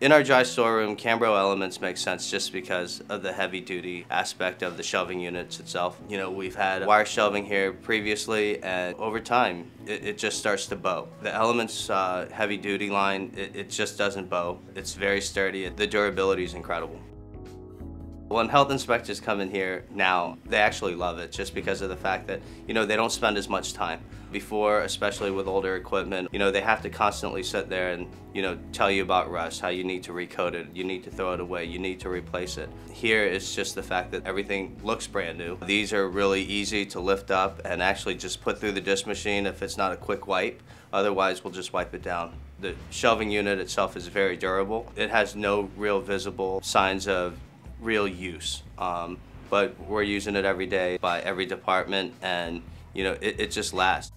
In our dry storeroom, Cambro Elements makes sense just because of the heavy-duty aspect of the shelving units itself. You know, we've had wire shelving here previously, and over time, it just starts to bow. The Elements heavy-duty line, it just doesn't bow. It's very sturdy. The durability is incredible. When health inspectors come in here now, they actually love it just because of the fact that, you know, they don't spend as much time. Before, especially with older equipment, you know, they have to constantly sit there and, you know, tell you about rust, how you need to recode it, you need to throw it away, you need to replace it. Here, it's just the fact that everything looks brand new. These are really easy to lift up and actually just put through the dish machine if it's not a quick wipe. Otherwise, we'll just wipe it down. The shelving unit itself is very durable. It has no real visible signs of real use, but we're using it every day by every department, and you know, it just lasts.